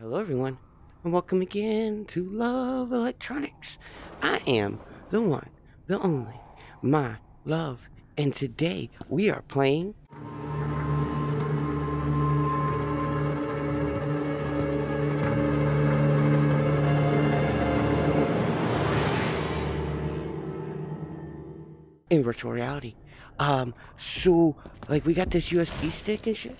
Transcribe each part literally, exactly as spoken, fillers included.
Hello everyone, and welcome again to Love Electronics. I am the one, the only, my love, and today we are playing in virtual reality. Um, so, like, we got this U S B stick and shit.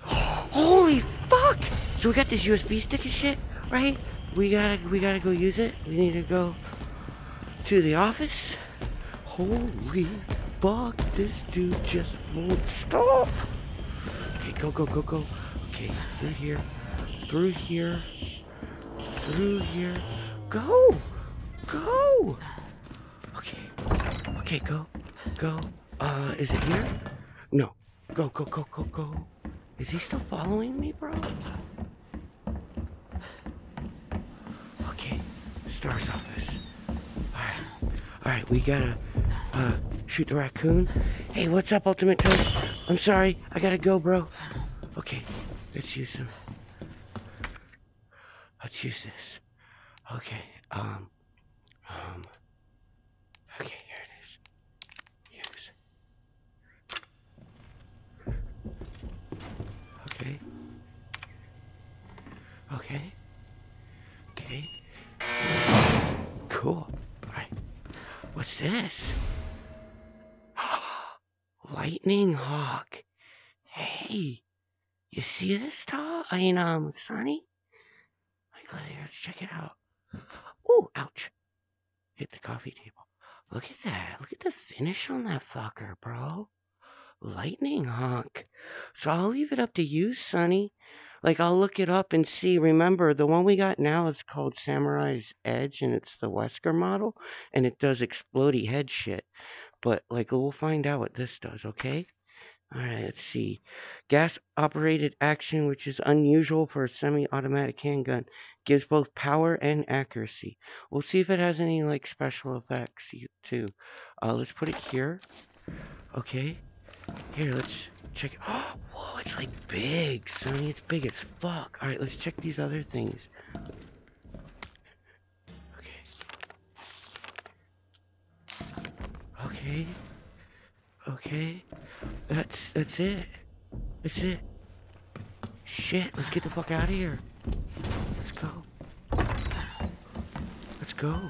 Holy fuck! So we got this U S B stick and shit, right? We gotta, we gotta go use it. We need to go to the office. Holy fuck! This dude just won't stop. Okay, go, go, go, go. Okay, through here, through here, through here. Go, go. Okay, okay, go, go. Uh, is it here? No. Go, go, go, go, go. Is he still following me, bro? Okay, Star's office. Alright, alright, we gotta uh, shoot the raccoon. Hey, what's up, Ultimate Toast? I'm sorry, I gotta go, bro. Okay, let's use some. Let's use this. Okay, um, um, okay, here it is. Okay. Okay. Okay. Cool. Alright. What's this? Lightning Hawk. Hey. You see this, Todd? I mean, um, Sonny? Like, let's check it out. Ooh, ouch. Hit the coffee table. Look at that. Look at the finish on that fucker, bro. Lightning Hawk. So I'll leave it up to you, Sonny. Like, I'll look it up and see. Remember, the one we got now is called Samurai's Edge, and it's the Wesker model, and it does explodey head shit. But, like, we'll find out what this does, okay? Alright, let's see. Gas-operated action, which is unusual for a semi-automatic handgun. Gives both power and accuracy. We'll see if it has any, like, special effects, too. Uh, let's put it here. Okay. Here, let's check it. Oh, whoa, it's like big, Sonny. It's big as fuck. All right, let's check these other things. Okay. Okay. Okay. That's, that's it. That's it. Shit, let's get the fuck out of here. Let's go. Let's go.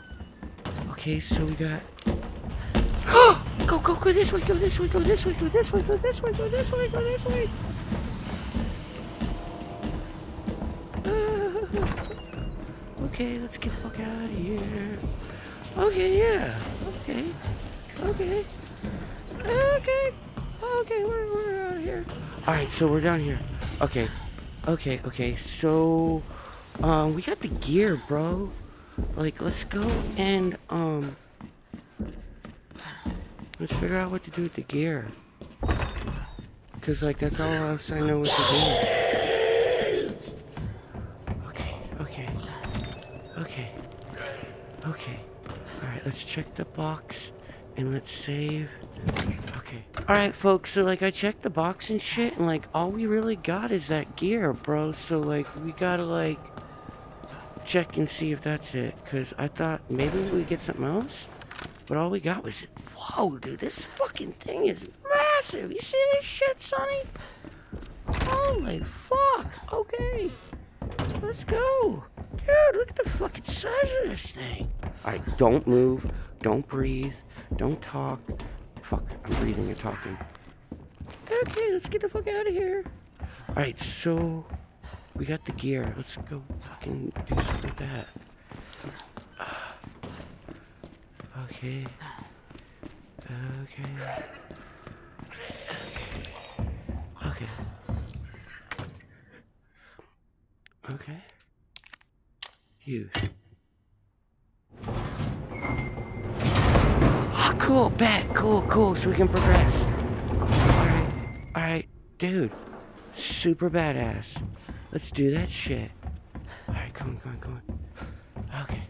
Okay, so we got... Go, go, go this way, go this way, go this way, go this way, go this way, go this way, go this way. Uh, okay, let's get the fuck out of here. Okay, yeah. Okay. Okay. Okay. Okay, we're, we're out of here. Alright, so we're down here. Okay. Okay, okay. So, um, we got the gear, bro. Like, let's go and, um... let's figure out what to do with the gear. Cause like that's all else I know what to do. Okay, okay. Okay. Okay. Alright, let's check the box and let's save. Okay. Alright folks, so like I checked the box and shit and like all we really got is that gear, bro. So like we gotta like check and see if that's it. Cause I thought maybe we get something else. But all we got was it. Whoa, dude, this fucking thing is massive. You see this shit, Sonny? Holy fuck. Okay. Let's go. Dude, look at the fucking size of this thing. Alright, don't move. Don't breathe. Don't talk. Fuck, I'm breathing and talking. Okay, let's get the fuck out of here. Alright, so we got the gear. Let's go fucking do something with that. Okay. Okay. Okay. Okay. Okay. Use. Oh, cool. Bet. Cool. Cool. So we can progress. Alright. Alright. Dude. Super badass. Let's do that shit. Alright. Come on. Come on. Come on. Okay.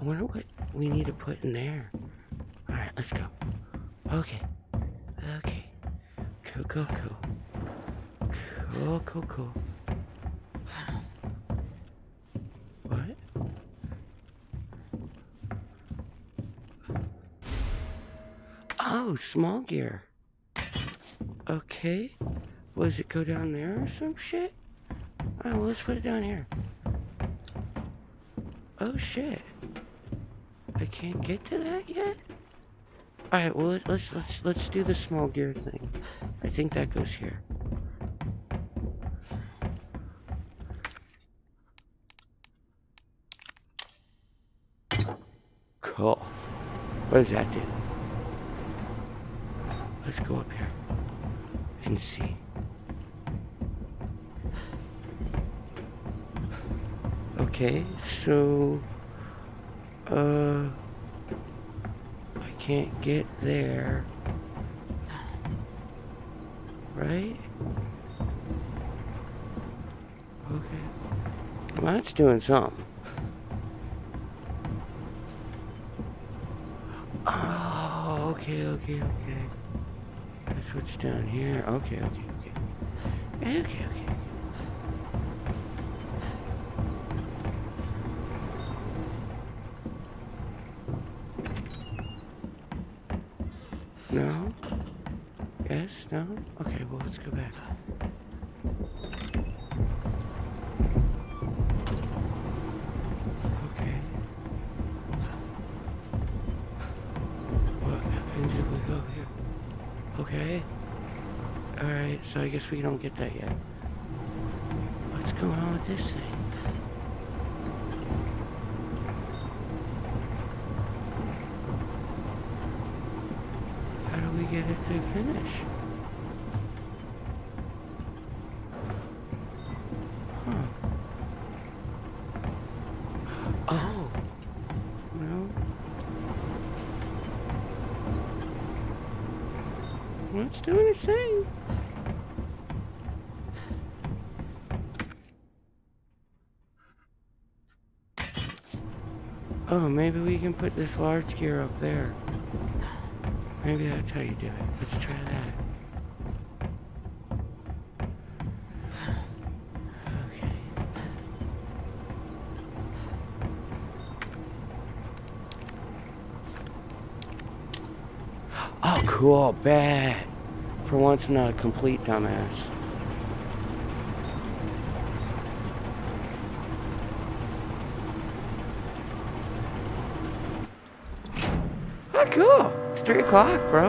I wonder what we need to put in there. Alright. Let's go. Okay, okay, cool, cool, cool, cool, cool, cool, Oh, small gear. Okay. What, does it go down there or some shit? Alright, well, let's put it down here. Oh, shit. I can't get to that yet? Alright, well, let's, let's, let's do the small gear thing. I think that goes here. Cool. What does that do? Let's go up here and see. Okay, so, uh, I can't get there, right? Okay, well, that's doing something. Oh, okay, okay, okay. That's what's down here. Okay, okay, okay. Okay, okay, okay. No? Yes? No? Okay, well, let's go back. Okay. What happens if we go here? Okay. Alright, so I guess we don't get that yet. What's going on with this thing? Get it to finish. Huh. Oh. No. Well, it's doing the same. Oh, maybe we can put this large gear up there. Maybe that's how you do it. Let's try that. Okay. Oh, cool. Bad. For once, I'm not a complete dumbass. Oh, cool. It's three o'clock, bro.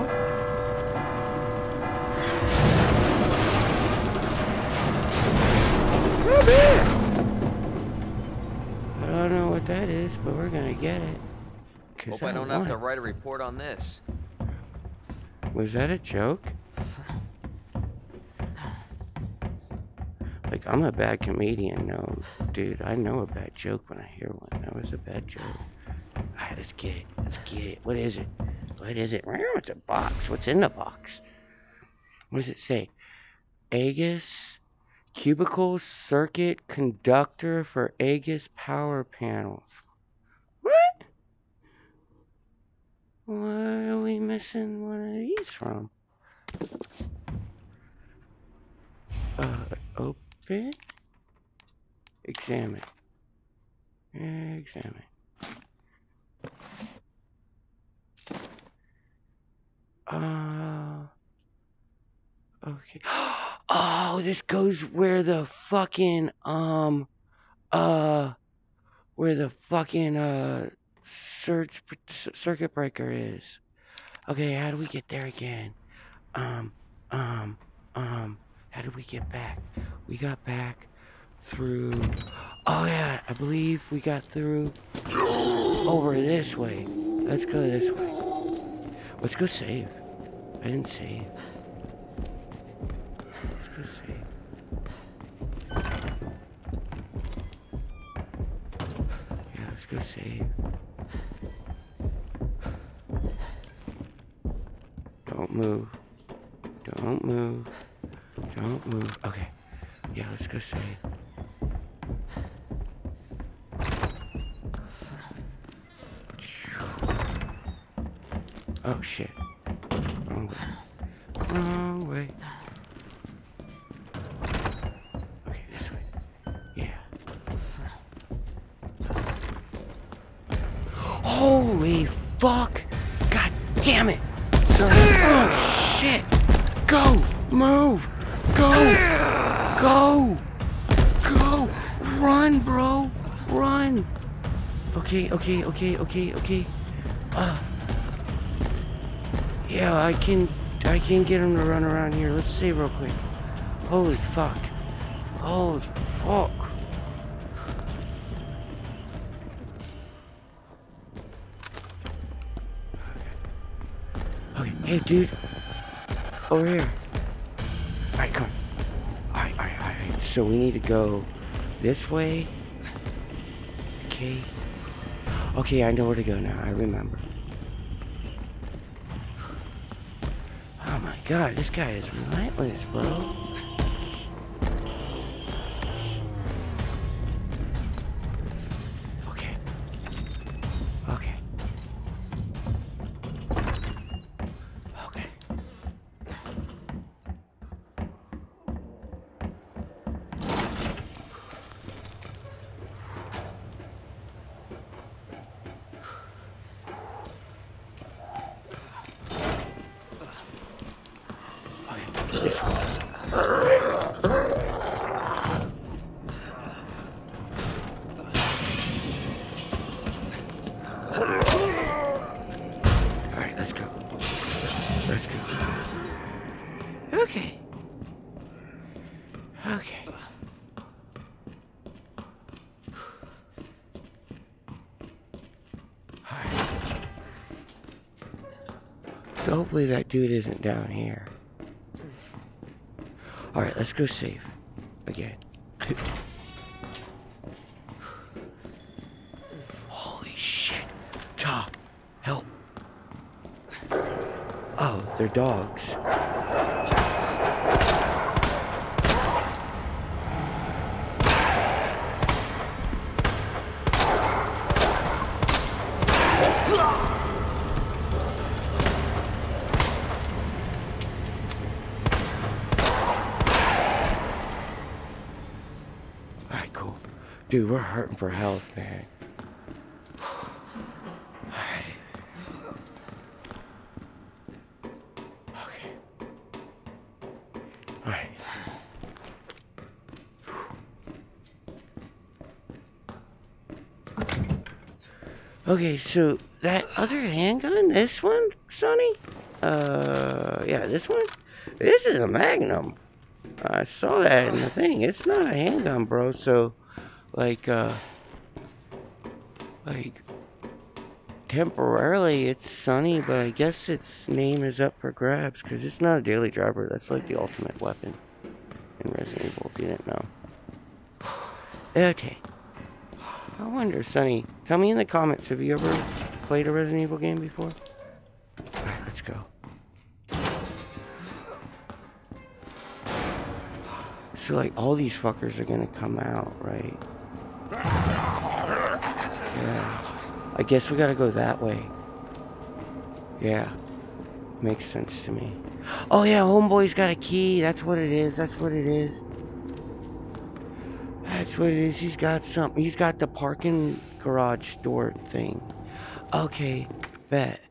Come here. I don't know what that is, but we're gonna get it. Hope I don't have to write a report on this. Was that a joke? Like, I'm a bad comedian. No, dude, I know a bad joke when I hear one. That was a bad joke. Alright, let's get it. Let's get it. What is it? What is it? It's a box. What's in the box? What does it say? Aegis Cubicle Circuit Conductor for Aegis Power Panels. What? Why are we missing one of these from? Uh, open. Examine. Examine. Uh, okay. Oh, this goes where the fucking, um, uh, where the fucking, uh, search, circuit breaker is. Okay, how do we get there again? Um, um, um, how do we get back? We got back through, oh yeah, I believe we got through over this way. Let's go this way. Let's go save. I didn't save. Let's go save. Yeah, let's go save. Don't move. Don't move. Don't move. Okay. Yeah, let's go save. Oh shit. Wrong way. Wrong way. Okay, this way. Yeah. Holy fuck! God damn it! So, oh shit! Go! Move! Go! Go! Go! Run, bro! Run! Okay, okay, okay, okay, okay. Uh, yeah, I can, I can get him to run around here. Let's save real quick. Holy fuck! Holy fuck! Okay, hey, dude, over here. All right, come on. All right, all right, all right. So we need to go this way. Okay. Okay, I know where to go now. I remember. Oh my god, this guy is relentless, bro. Okay. Okay. Okay. This one. Alright, let's go. Let's go. Okay. Okay. Alright. So hopefully that dude isn't down here. Alright, let's go save. Again. Holy shit. Ta. Help. Oh, they're dogs. Dude, we're hurting for health, man. Alright. Okay. Alright. Okay, so that other handgun, this one, Sonny? Uh, yeah, this one? This is a Magnum. I saw that in the thing. It's not a handgun, bro, so... Like, uh, like, temporarily it's Sunny, but I guess its name is up for grabs, because it's not a daily driver. That's like the ultimate weapon in Resident Evil, if you didn't know. Okay. I wonder, Sunny, tell me in the comments, have you ever played a Resident Evil game before? Alright, let's go. So, like, all these fuckers are gonna come out, right? Yeah. I guess we gotta go that way. Yeah. Makes sense to me. Oh, yeah, homeboy's got a key. That's what it is. That's what it is. That's what it is. He's got something. He's got the parking garage door thing. Okay, bet.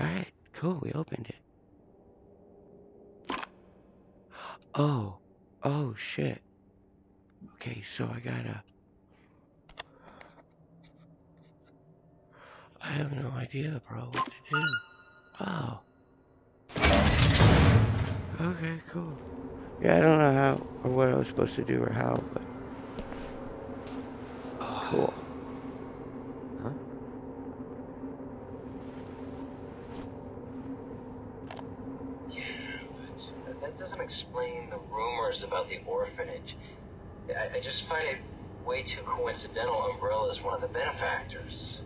Alright, cool. We opened it. Oh. Oh, shit. Okay, so I gotta... I have no idea, bro, what to do. Oh. Okay, cool. Yeah, I don't know how or what I was supposed to do or how, but... Cool. Huh? Yeah, but that doesn't explain the rumors about the orphanage. I, I just find it way too coincidental Umbrella is one of the benefactors.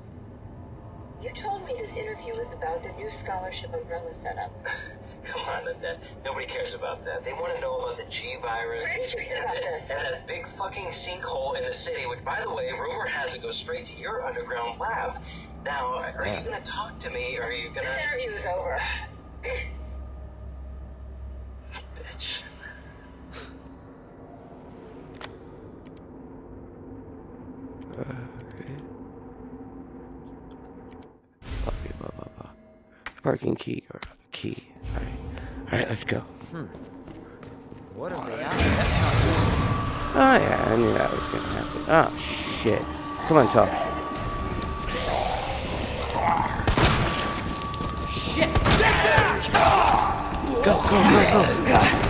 You told me this interview was about the new scholarship Umbrella setup. Come on, Annette. Nobody cares about that. They want to know about the G virus and that big fucking sinkhole in the city, which, by the way, rumor has it goes straight to your underground lab. Now, are yeah. you going to talk to me, or are you going to... This interview is over. Bitch. Parking key or key. All right, all right, let's go. Hmm. What are they? Oh yeah, I knew that was gonna happen. Oh shit! Come on, talk. Shit! Go, go, go, go!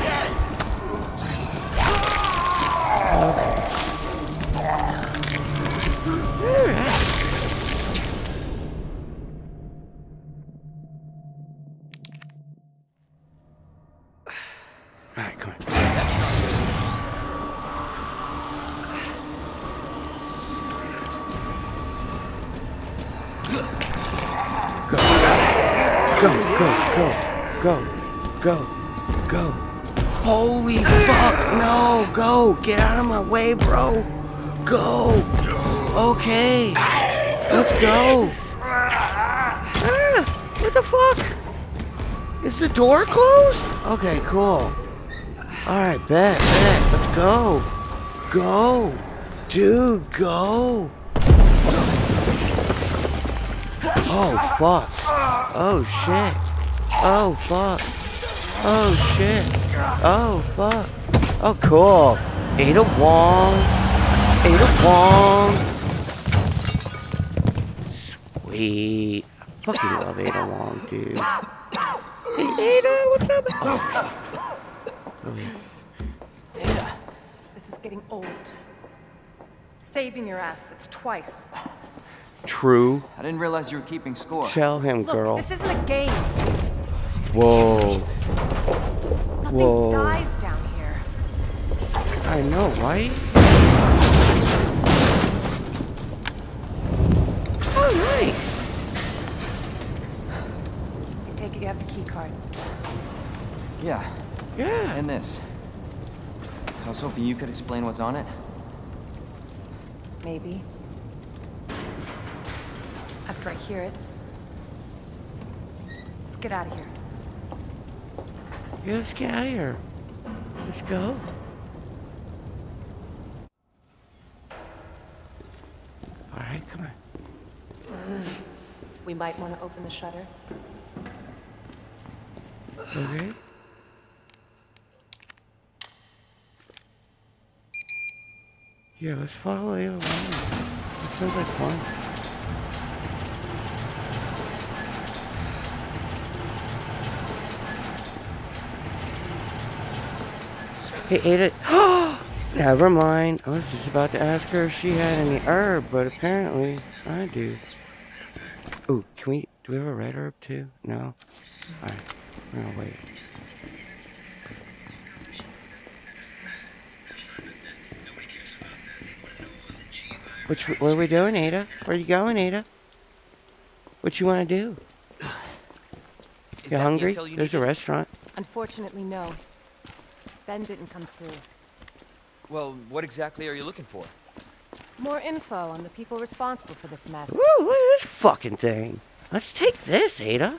Get out of my way, bro. Go. Okay. Let's go. Ah, what the fuck? Is the door closed? Okay, cool. Alright, bet, bet. Let's go. Go. Dude, go. Oh, fuck. Oh, shit. Oh, fuck. Oh, shit. Oh, fuck. Oh, cool. Ada Wong. Ada Wong. Sweet. I fucking love Ada Wong, dude. Hey, Ada, what's up? Oh. Okay. Ada, this is getting old. Saving your ass, that's twice. True. I didn't realize you were keeping score. Tell him, Look, girl. This isn't a game. Whoa. Nothing Whoa. dies down here. I know, right? Oh, nice! I take it you have the key card. Yeah. Yeah. And this. I was hoping you could explain what's on it. Maybe. After I hear it. Let's get out of here. Yeah, let's get out of here. Let's go. Alright, come on. We might want to open the shutter. Okay. Yeah, let's follow it along. It sounds like fun. Hey, Ada. Never mind. I was just about to ask her if she had any herb, but apparently I do. Ooh, can we? Do we have a red herb too? No. All right, we're gonna wait. Which? What are we doing, Ada? Where are you going, Ada? What you want to do? You hungry? There's a restaurant. Unfortunately, no. Ben didn't come through. Well, what exactly are you looking for? More info on the people responsible for this mess. Ooh, look at this fucking thing. Let's take this, Ada.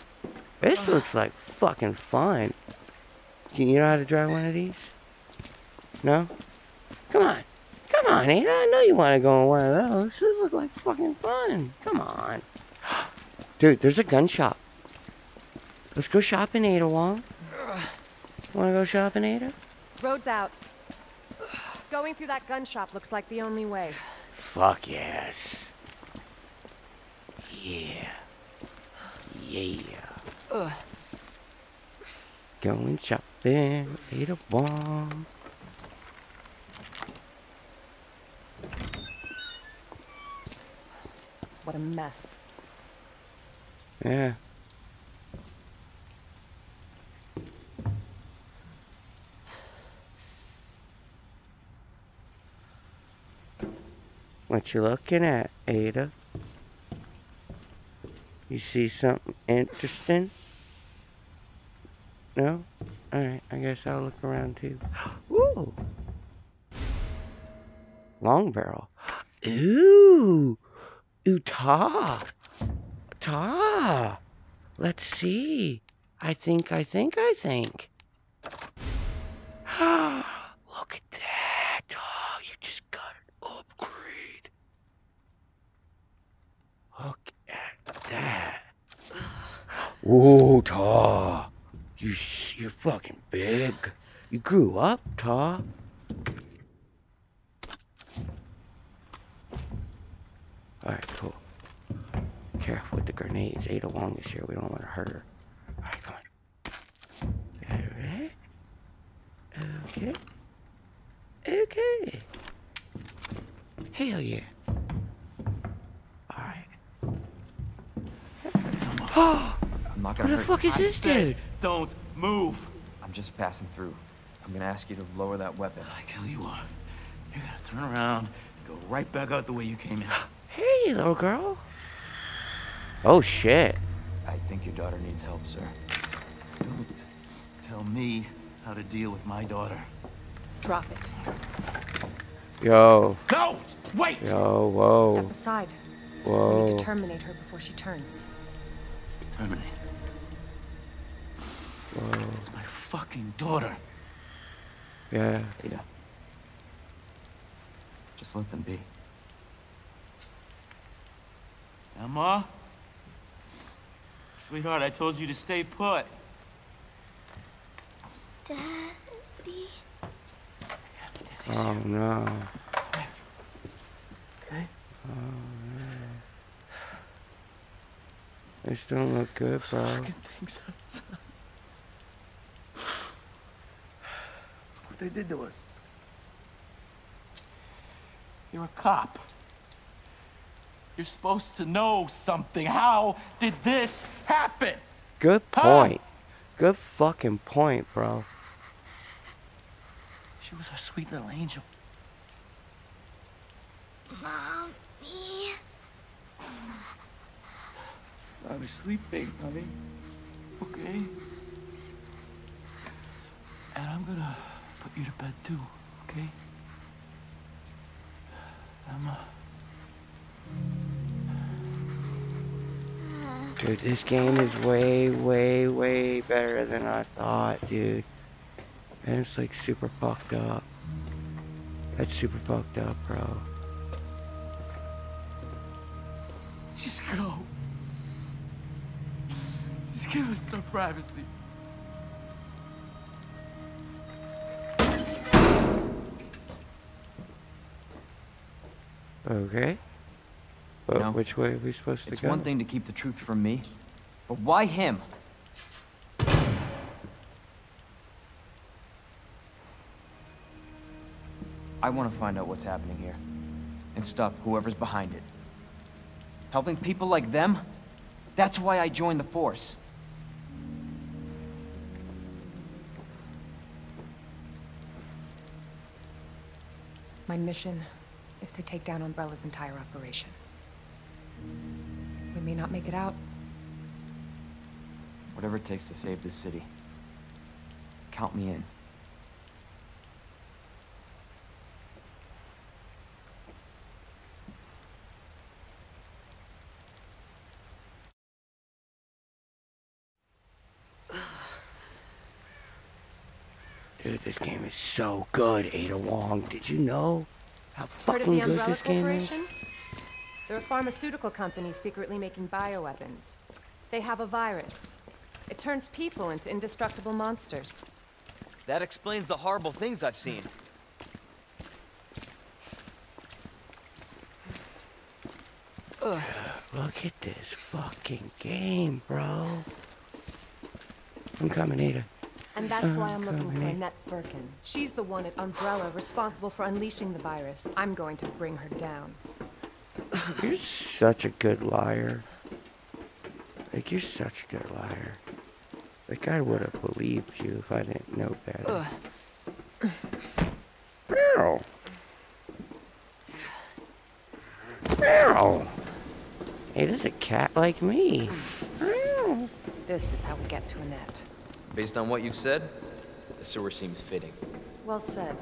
This Ugh. looks like fucking fun. Can you know how to drive one of these? No? Come on. Come on, Ada. I know you want to go in one of those. This looks like fucking fun. Come on. Dude, there's a gun shop. Let's go shopping, Ada Wong. Want to go shopping, Ada? Road's out. Going through that gun shop looks like the only way. Fuck yes. Yeah. Yeah. Ugh. Going shopping. Ada Wong. What a mess. Yeah. What you looking at, Ada? You see something interesting? No? Alright, I guess I'll look around too. Ooh! Long barrel. Ooh! Ooh, ta! Ta! Let's see. I think, I think, I think. Look at that. Look at that. Whoa, Ta. You, you're fucking big. You grew up, Ta. Alright, cool. Careful with the grenades. Ada Wong is here. We don't want to hurt her. Alright, come on. Alright. Okay. Okay. Hell yeah. Alright. Oh! I'm not gonna hurt. What the fuck is this dude? Don't move! I'm just passing through. I'm gonna ask you to lower that weapon. Like hell you are. You're gonna turn around and go right back out the way you came in. Hey, little girl. Oh, shit. I think your daughter needs help, sir. Don't tell me how to deal with my daughter. Drop it. Yo. No! Wait! Yo, whoa. Step aside. Whoa. We need to terminate her before she turns. Terminate? Whoa. It's my fucking daughter. Yeah. Ada. Just let them be. Emma? Sweetheart, I told you to stay put. Daddy. Oh, no. Okay? Oh, man. This don't look good, bro. I fucking things outside. What they did to us. You're a cop. You're supposed to know something. How did this happen? Good point. Huh? Good fucking point, bro. She was our sweet little angel. Mommy. I was sleeping, honey. Okay. And I'm gonna put you to bed too, okay? Emma. Dude, this game is way, way, way better than I thought, dude. And it's like super fucked up. That's super fucked up, bro. Just go. Just give us some privacy. Okay. But no, which way are we supposed to go? It's one thing to keep the truth from me, but why him? I want to find out what's happening here, and stop whoever's behind it. Helping people like them? That's why I joined the force. My mission is to take down Umbrella's entire operation. We may not make it out. Whatever it takes to save this city. Count me in. Dude, this game is so good, Ada Wong. Did you know how fucking good this game is? They're a pharmaceutical company secretly making bioweapons. They have a virus. It turns people into indestructible monsters. That explains the horrible things I've seen. Ugh. Look at this fucking game, bro. I'm coming, Ada. And that's why I'm looking for Annette Birkin. She's the one at Umbrella responsible for unleashing the virus. I'm going to bring her down. You're such a good liar. Like, you're such a good liar. Like, I would have believed you if I didn't know better. Barrel! Barrel! Hey, there's a cat like me. This is how we get to Annette. Based on what you've said, the sewer seems fitting. Well said.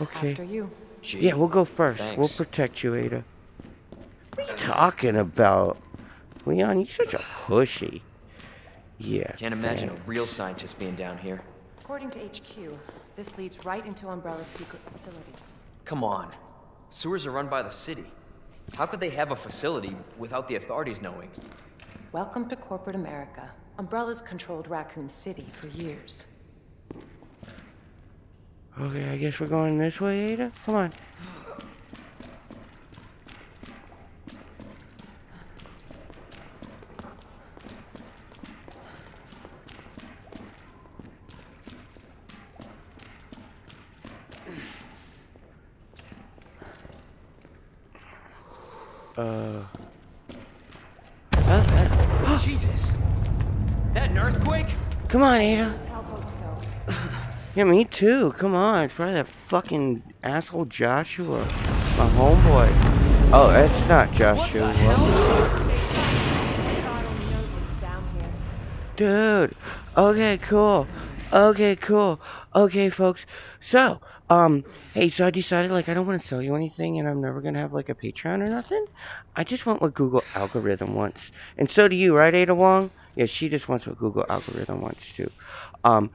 Okay. After you. Gee, yeah, we'll go first. Thanks. We'll protect you, Ada. What are you talking about? Leon, you're such a pushy. Yeah. Can't thanks. Imagine a real scientist being down here. According to H Q, this leads right into Umbrella's secret facility. Come on. Sewers are run by the city. How could they have a facility without the authorities knowing? Welcome to corporate America. Umbrella's controlled Raccoon City for years. Okay, I guess we're going this way, Ada? Come on. Uh. Uh, uh. Jesus! That an earthquake? Come on, Ada. Yeah, me too. Come on, it's probably that fucking asshole Joshua, my homeboy. Oh, it's not Joshua. What the hell? Dude. Okay, cool. Okay, cool. Okay, folks. So. Um, hey, so I decided, like, I don't want to sell you anything, and I'm never going to have, like, a Patreon or nothing. I just want what Google algorithm wants. And so do you, right, Ada Wong? Yeah, she just wants what Google algorithm wants, too. Um,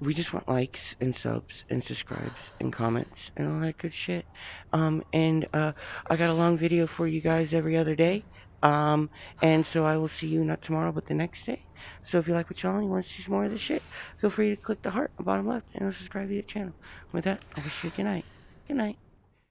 we just want likes and subs and subscribes and comments and all that good shit. Um, and, uh, I got a long video for you guys every other day. Um, and so I will see you not tomorrow, but the next day. So if you like what y'all and you want to see some more of this shit, feel free to click the heart on the bottom left and subscribe to the channel. With that, I wish you a good night. Good night.